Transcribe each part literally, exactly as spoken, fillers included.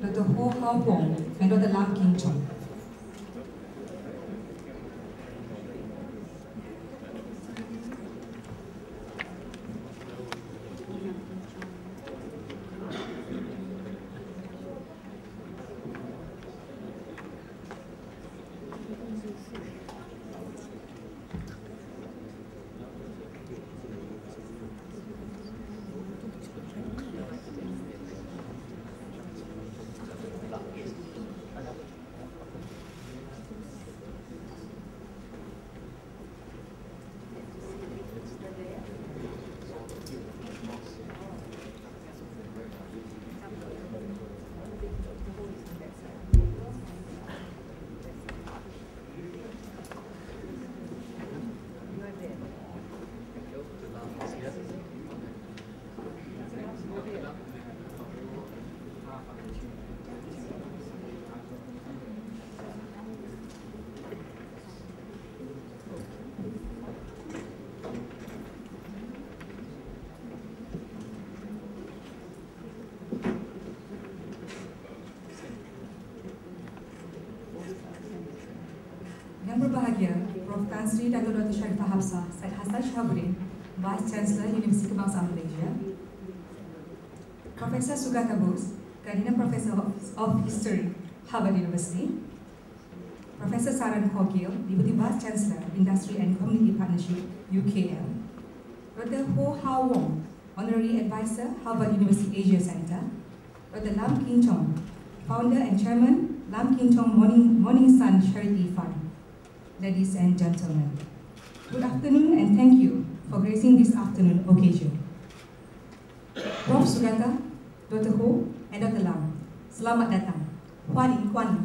Doctor Ho Hau Wan and Doctor Lam Kin-chung. Berbahagia, Profesor Tan Sri Dato' Doktor Sharifah Hapsah Syed Hasan Shahabudin, Vice Chancellor Universiti Kebangsaan Malaysia, Profesor Sugata Bose, Gardiner Professor of History, Harvard University, Professor Saran Kaur Gill, Deputy Vice Chancellor, Industry and Community Partnership, U K L, Doctor Ho Hau Wan, Honorary Advisor, Harvard University Asia Center, Doctor Lam Kin-chung, Founder and Chairman, Lam Kin-chung Morning, Morning Sun Charity Fund. Ladies and gentlemen, good afternoon and thank you for gracing this afternoon occasion. Profesor Sugata, Doctor Ho, and Doctor Lam, selamat datang, Huan Yin Kuan Yin,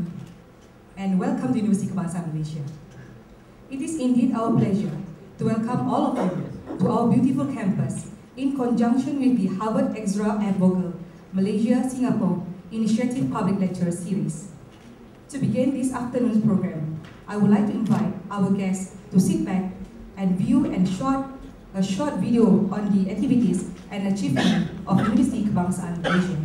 and welcome to Universiti Kebangsaan Malaysia. It is indeed our pleasure to welcome all of you to our beautiful campus in conjunction with the Harvard Ezra F. Vogel Malaysia Singapore Initiative Public Lecture Series. To begin this afternoon's program, I would like to invite our guests to sit back and view and short, a short video on the activities and achievements of Universiti Kebangsaan Malaysia.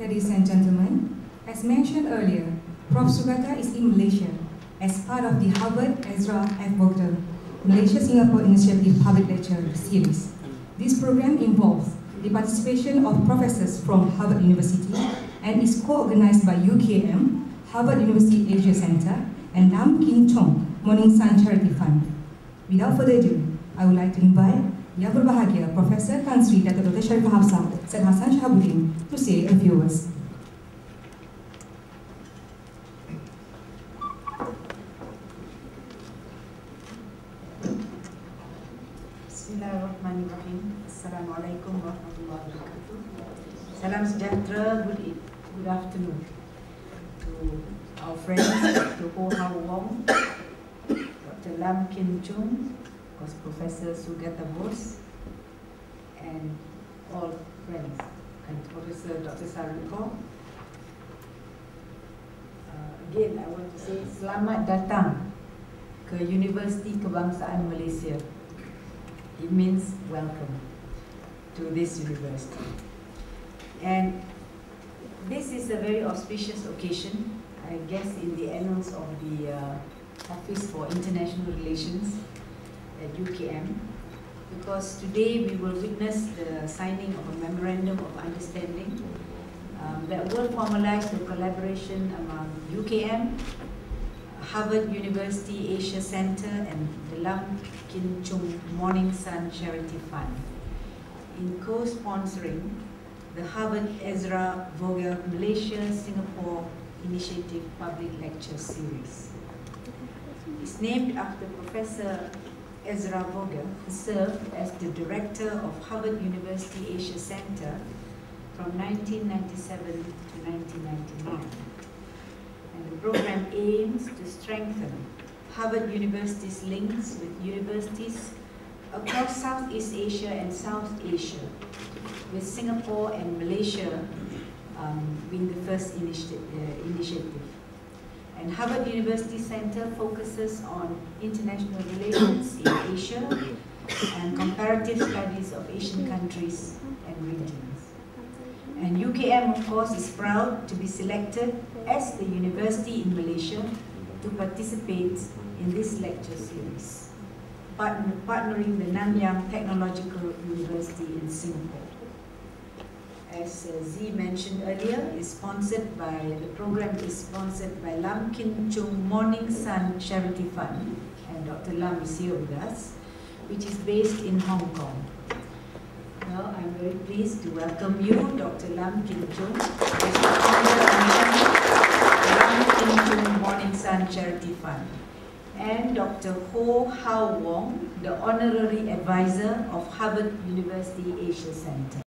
Ladies and gentlemen, as mentioned earlier, Professor Sugata is in Malaysia as part of the Harvard Ezra F. Vogel Malaysia Singapore Initiative Public Lecture Series. This program involves the participation of professors from Harvard University and is co-organized by U K M, Harvard University Asia Center, and Lam Kin-chung Morning Sun Charity Fund. Without further ado, I would like to invite Yang Berbahagia Professor Tan Sri Dato' Doctor Sharifah Hapsah Syed Hasan Shahabudin to say a few words. Bismillahirrahmanirrahim. Assalamualaikum warahmatullahi wabarakatuh. Salam sejahtera. Good, good afternoon to our friends, to Ho Hau Wan, Doctor Lam Kin-chung, was Professor Sugata Bose, and all friends, and Professor Doctor Saran Kaur. Uh, again, I want to say selamat datang ke Universiti Kebangsaan Malaysia. It means welcome to this university. And this is a very auspicious occasion, I guess, in the annals of the uh, Office for International Relations at U K M, because today we will witness the signing of a memorandum of understanding um, that will formalize the collaboration among U K M, Harvard University Asia Center, and the Lam Kin-chung Morning Sun Charity Fund in co-sponsoring the Harvard Ezra Vogel Malaysia Singapore Initiative Public Lecture Series. It's named after Professor Ezra Vogel, who served as the director of Harvard University Asia Center from nineteen ninety-seven to nineteen ninety-nine. And the program aims to strengthen Harvard University's links with universities across Southeast Asia and South Asia, with Singapore and Malaysia um, being the first initi uh, initiative. And Harvard University Center focuses on international relations in Asia and comparative studies of Asian countries and regions. And U K M, of course, is proud to be selected as the university in Malaysia to participate in this lecture series, partner partnering the Nanyang Technological University in Singapore. As uh, Z mentioned earlier, is sponsored by the program is sponsored by Lam Kin-chung Morning Sun Charity Fund, and Doctor Lam is here with us, which is based in Hong Kong. Now, I'm very pleased to welcome you, Doctor Lam Kin-chung, as the founder of Lam Kin-chung Morning Sun Charity Fund, and Doctor Ho Hau Wan, the honorary advisor of Harvard University Asia Center.